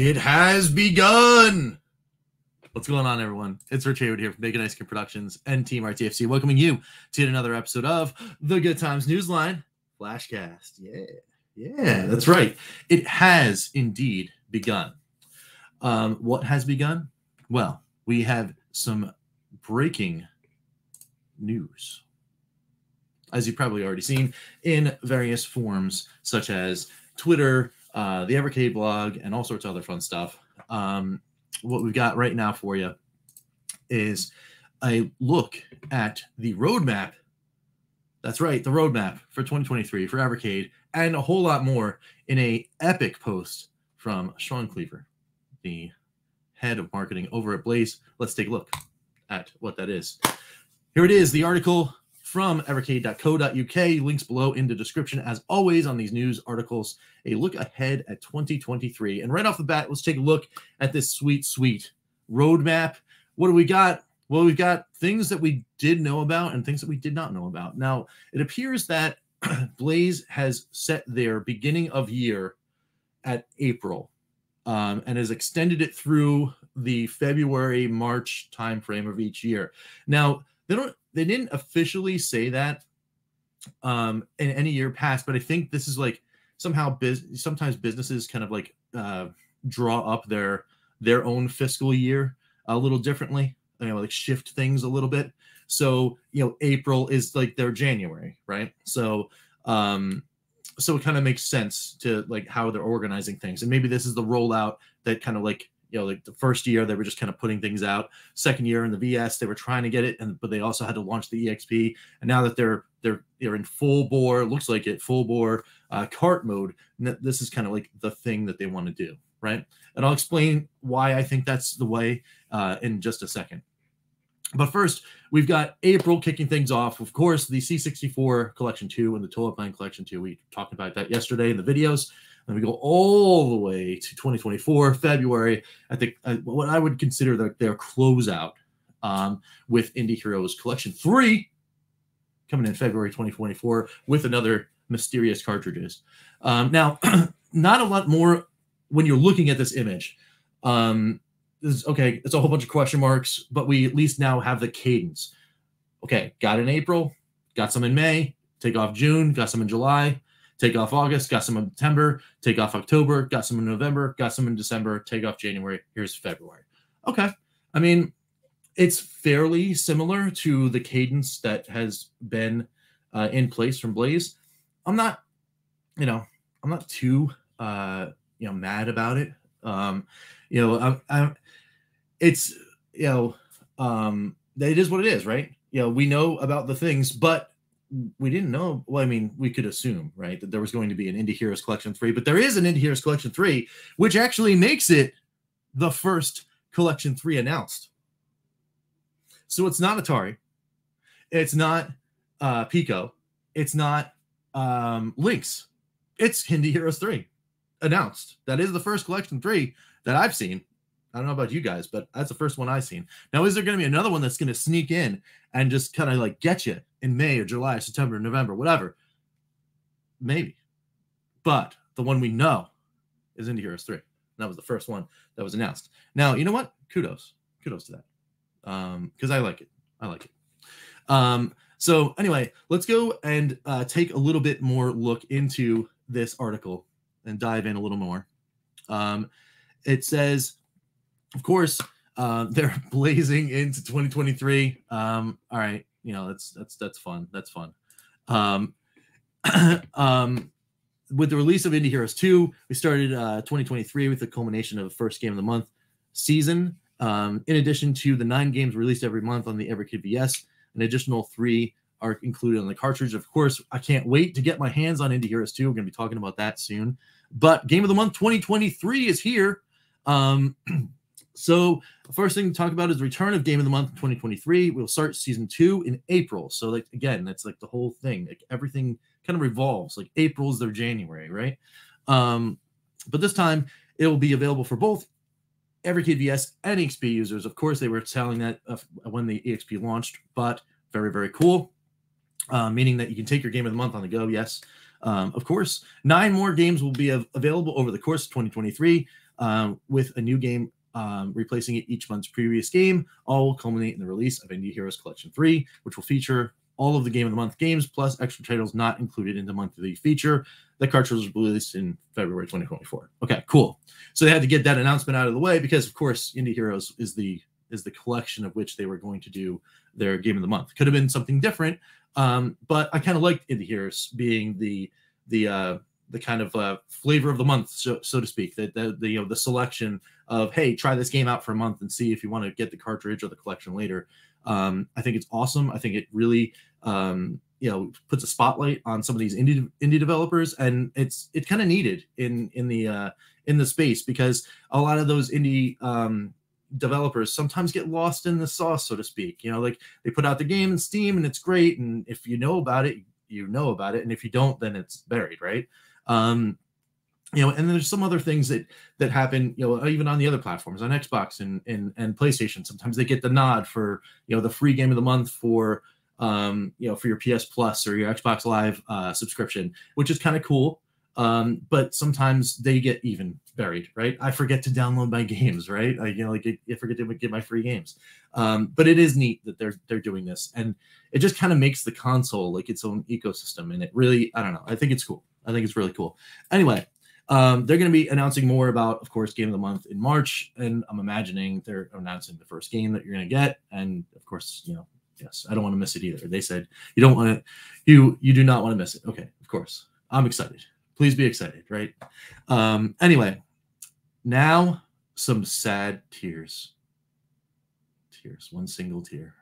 It has begun. What's going on, everyone? It's Rich Hayward here from Bacon Ice Cream Productions and Team RTFC, welcoming you to another episode of the Good Times Newsline Flashcast. Yeah, that's right. It has indeed begun. What has begun? Well, we have some breaking news, as you've probably already seen in various forms, such as Twitter, the Evercade blog, and all sorts of other fun stuff. What we've got right now for you is a look at the roadmap. That's right, the roadmap for 2023 for Evercade, and a whole lot more in a epic post from Sean Cleaver, the head of marketing over at Blaze. Let's take a look at what that is. Here it is, the article from evercade.co.uk. Links below in the description, as always, on these news articles. A look ahead at 2023. And right off the bat, let's take a look at this sweet, sweet roadmap. What do we got? Well, we've got things that we did know about and things that we did not know about. Now, it appears that Blaze has set their beginning of year at April and has extended it through the February, March timeframe of each year. Now, they didn't officially say that in any year past, but I think this is like somehow sometimes businesses kind of like draw up their own fiscal year a little differently, you know, like shift things a little bit. So, you know, April is like their January, right? So so it kind of makes sense to like how they're organizing things. And maybe this is the rollout that kind of like, you know, like the first year they were just kind of putting things out. Second year in the VS, they were trying to get it, but they also had to launch the EXP. And now that they're in full bore, looks like it, full bore cart mode, this is kind of like the thing that they want to do, right? And I'll explain why I think that's the way in just a second. But first, we've got April kicking things off. Of course, the C64 Collection 2 and the Toaplan Collection 2. We talked about that yesterday in the videos. And we go all the way to 2024, February, I think what I would consider their closeout with Indie Heroes Collection 3 coming in February 2024 with another mysterious cartridges. Now, not a lot more when you're looking at this image. Okay, it's a whole bunch of question marks, but we at least now have the cadence. Okay, got in April, got some in May, take off June, got some in July, take off August, got some in September, take off October, got some in November, got some in December, take off January, here's February. Okay, I mean, it's fairly similar to the cadence that has been in place from Blaze. I'm not too, mad about it. It is what it is, right? You know, we know about the things, but we didn't know. Well, I mean, we could assume, right, that there was going to be an Indie Heroes Collection 3, but there is an Indie Heroes Collection 3, which actually makes it the first Collection 3 announced. So it's not Atari. It's not Pico. It's not Lynx. It's Indie Heroes 3 announced. That is the first Collection 3 that I've seen. I don't know about you guys, but that's the first one I've seen. Now, is there going to be another one that's going to sneak in and just kind of like get you in May or July, or September, or November, whatever? Maybe. But the one we know is Indie Heroes 3. And that was the first one that was announced. Now, you know what? Kudos. Kudos to that. Because I like it. I like it. So anyway, let's go and take a little bit more look into this article and dive in a little more. It says, of course, they're blazing into 2023. All right, you know, that's fun. That's fun. With the release of Indie Heroes 2, we started 2023 with the culmination of the first game of the month season. In addition to the 9 games released every month on the Evercade VS, an additional 3 are included on the cartridge. Of course, I can't wait to get my hands on Indie Heroes 2. We're going to be talking about that soon. But Game of the Month 2023 is here. So the first thing to talk about is the return of Game of the Month 2023. We'll start Season 2 in April. So, like, again, that's like the whole thing. Like, everything kind of revolves. Like, April is their January, right? But this time, it will be available for both Evercade VS and EXP users. Of course, they were selling that when the EXP launched, but very, very cool. Meaning that you can take your Game of the Month on the go, yes. Of course, 9 more games will be available over the course of 2023. with a new game replacing it each month's previous game. All will culminate in the release of Indie Heroes Collection 3, which will feature all of the Game of the Month games, plus extra titles not included in the monthly feature. The cartridge was released in February 2024. Okay, cool. So they had to get that announcement out of the way because, of course, Indie Heroes is the collection of which they were going to do their Game of the Month. Could have been something different, but I kind of liked Indie Heroes being the kind of flavor of the month, so to speak, the selection of, hey, try this game out for a month and see if you want to get the cartridge or the collection later. I think it's awesome. I think it really, puts a spotlight on some of these indie developers, and it's kind of needed in the space, because a lot of those indie developers sometimes get lost in the sauce, so to speak. You know, like, they put out the game in Steam and it's great, and if you know about it, you know about it, and if you don't, then it's buried, right? And there's some other things that happen, even on the other platforms, on Xbox and PlayStation. Sometimes they get the nod for, the free Game of the Month for, for your PS Plus or your Xbox Live subscription, which is kind of cool. But sometimes they get even buried, right? I forget to download my games, right? I forget to get my free games. But it is neat that they're doing this, and it just kind of makes the console like its own ecosystem. And it really, I don't know, I think it's cool. I think it's really cool. Anyway, they're going to be announcing more about, of course, Game of the Month in March, and I'm imagining they're announcing the first game that you're going to get, and of course, yes, I don't want to miss it either. They said you don't want to, you do not want to miss it. Okay, of course, I'm excited. Please be excited, right? Anyway, now some sad tears. Tears, one single tear.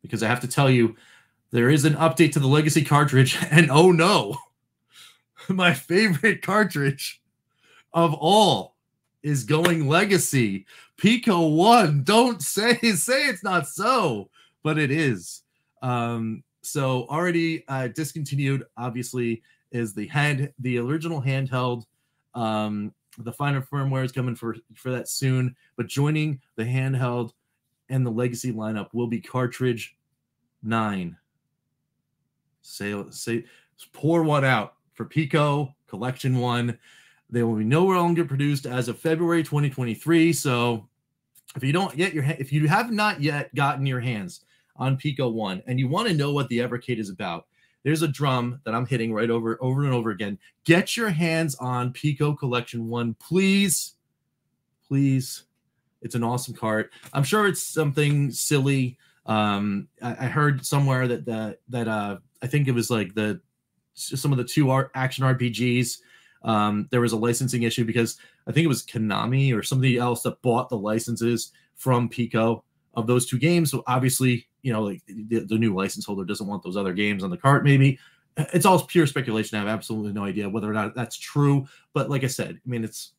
Because I have to tell you, there is an update to the Legacy cartridge, and oh no, my favorite cartridge of all is going Legacy. Pico 1, don't say it's not so, but it is. So already discontinued, obviously, is the head, the original handheld. The final firmware is coming for that soon, but joining the handheld and the Legacy lineup will be cartridge 9. Say pour one out for Pico Collection 1. They will be no longer produced as of February 2023. So if you have not yet gotten your hands on Pico 1 and you want to know what the Evercade is about, there's a drum that I'm hitting right over and over again. Get your hands on Pico Collection 1, please. Please. It's an awesome cart. I'm sure it's something silly. I heard somewhere that I think it was like some of the two action RPGs. There was a licensing issue because I think it was Konami or somebody else that bought the licenses from Pico of those two games. So obviously, like the new license holder doesn't want those other games on the cart. Maybe it's all pure speculation. I have absolutely no idea whether or not that's true. But like I said, I mean, it's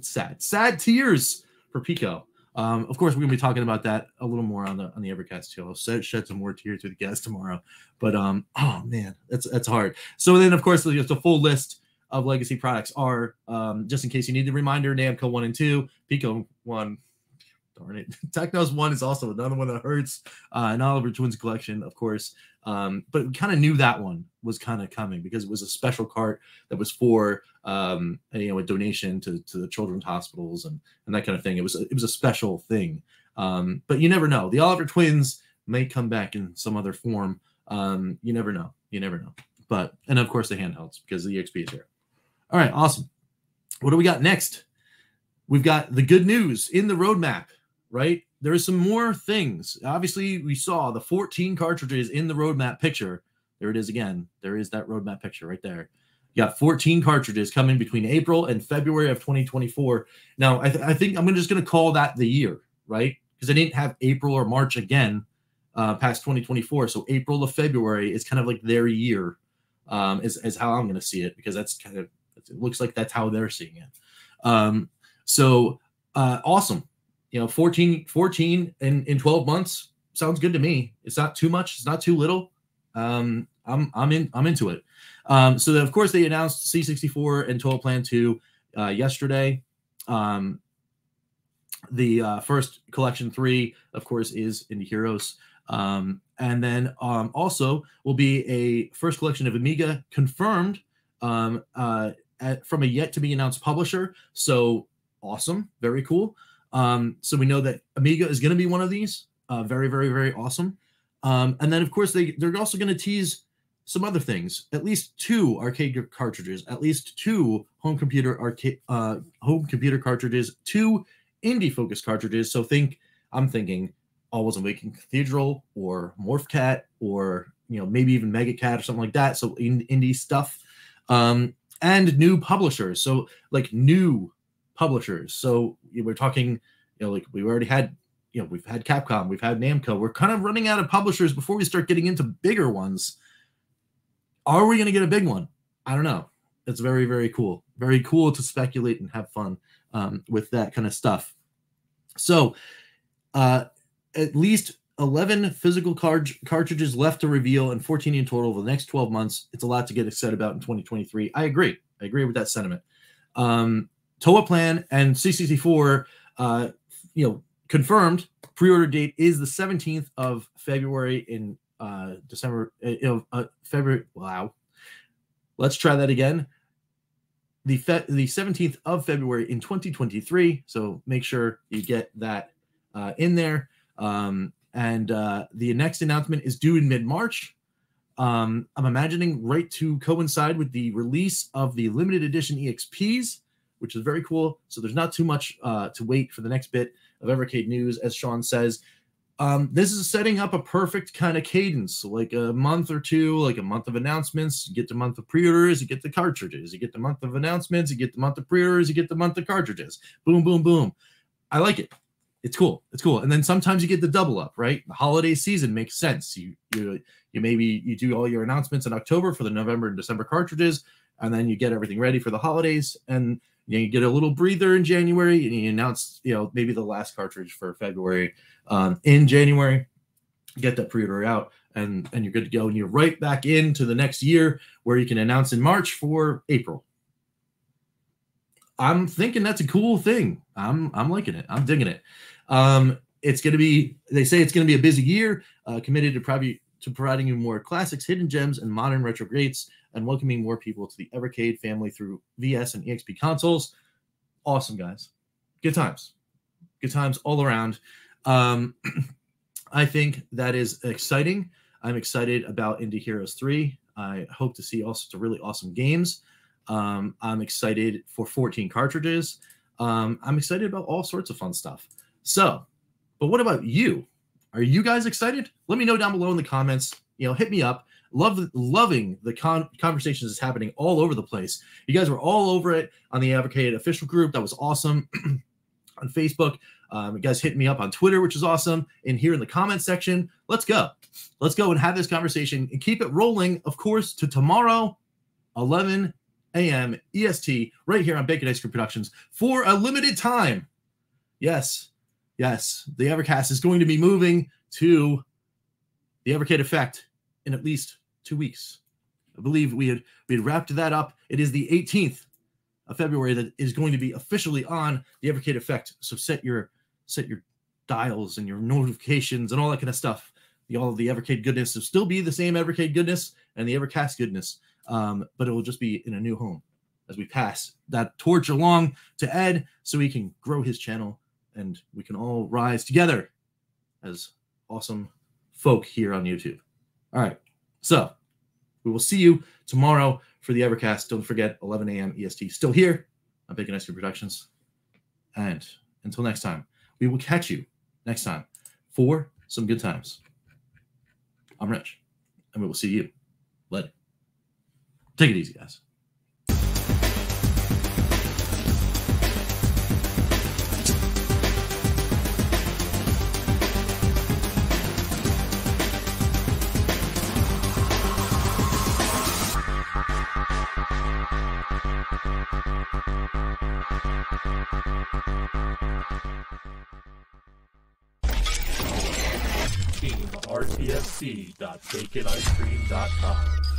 sad, sad tears for Pico. Of course, we're gonna be talking about that a little more on the Evercast too. I'll shed some more tears to the guests tomorrow. But oh man, that's hard. So then, of course, there's a full list of Legacy products are just in case you need the reminder. Namco 1 and 2, Pico 1. Darn it. Technos 1 is also another one that hurts. And Oliver Twins collection, of course. But we kind of knew that one was kind of coming because it was a special cart that was for a donation to the children's hospitals and that kind of thing. It was a special thing. But you never know. The Oliver Twins may come back in some other form. You never know. You never know. And of course the handhelds, because the EXP is here. All right, awesome. What do we got next? We've got the good news in the roadmap. Right? There are some more things. Obviously, we saw the 14 cartridges in the roadmap picture. There it is again. There is that roadmap picture right there. You got 14 cartridges coming between April and February of 2024. Now, I think I'm just going to call that the year, right? Because I didn't have April or March again past 2024. So April to February is kind of like their year is how I'm going to see it, because that's kind of, it looks like that's how they're seeing it. Awesome. 14 in 12 months sounds good to me. It's not too much. It's not too little. I'm into it. So then, of course, they announced C64 and Toaplan 2 yesterday. The first Collection 3, of course, is Indie Heroes. And then also will be a first collection of Amiga confirmed from a yet to be announced publisher. So awesome. Very cool. So we know that Amiga is going to be one of these. Very, very, very awesome. And then, of course, they're also going to tease some other things. At least two arcade cartridges, at least two home computer cartridges, two indie-focused cartridges. So I'm thinking Always Awaken Cathedral or Morph Cat or, you know, maybe even Mega Cat or something like that. So indie stuff. And new publishers. So like new publishers. So we're talking, you know, like we already had, you know, we've had Capcom, we've had Namco. We're kind of running out of publishers before we start getting into bigger ones. Are we going to get a big one? I don't know. It's very, very cool. Very cool to speculate and have fun with that kind of stuff. So at least 11 physical cartridges left to reveal and 14 in total over the next 12 months. It's a lot to get excited about in 2023. I agree. I agree with that sentiment. Toaplan and C64, you know, confirmed pre-order date is the 17th of February in February. Wow. Let's try that again. The 17th of February in 2023. So make sure you get that in there. And the next announcement is due in mid-March. I'm imagining right to coincide with the release of the limited edition EXPs, which is very cool. So there's not too much to wait for the next bit of Evercade news, as Sean says. This is setting up a perfect kind of cadence, so like a month or two, like a month of announcements. You get the month of pre-orders, you get the cartridges. You get the month of announcements, you get the month of pre-orders, you get the month of cartridges. Boom, boom, boom. I like it. It's cool. It's cool. And then sometimes you get the double up, right? The holiday season makes sense. You maybe you do all your announcements in October for the November and December cartridges, and then you get everything ready for the holidays, and you know, you get a little breather in January, and you announce, you know, maybe the last cartridge for February in January, get that pre-order out, and you're good to go. And you're right back into the next year where you can announce in March for April. I'm thinking that's a cool thing. I'm liking it. I'm digging it. It's going to be, they say it's going to be a busy year, committed to providing you more classics, hidden gems, and modern retro greats, and welcoming more people to the Evercade family through VS and EXP consoles. Awesome, guys. Good times. Good times all around. I think that is exciting. I'm excited about Indie Heroes 3. I hope to see all sorts of really awesome games. I'm excited for 14 cartridges. I'm excited about all sorts of fun stuff. So, but what about you? Are you guys excited? Let me know down below in the comments. You know, hit me up. Loving the conversations that's happening all over the place. You guys were all over it on the Evercade official group. That was awesome. On Facebook. You guys hit me up on Twitter, which is awesome. And here in the comment section, let's go. Let's go and have this conversation and keep it rolling, of course, to tomorrow, 11 AM EST, right here on Bacon Ice Cream Productions for a limited time. Yes, yes, the Evercast is going to be moving to the Evercade Effect in at least 2 weeks. I believe we had wrapped that up. It is the 18th of February that is going to be officially on the Evercade Effect. So set your dials and your notifications and all that kind of stuff. All of the Evercade goodness will still be the same Evercade goodness and the Evercast goodness. But it will just be in a new home as we pass that torch along to Ed so he can grow his channel and we can all rise together as awesome folk here on YouTube. All right. So we will see you tomorrow for the Evercast. Don't forget, 11 a.m. EST. Still here on Bacon Ice Cream Productions. And until next time, we will catch you next time for some good times. I'm Rich, and we will see you later. Take it easy, guys. Team RTFC.BaconIceCream.com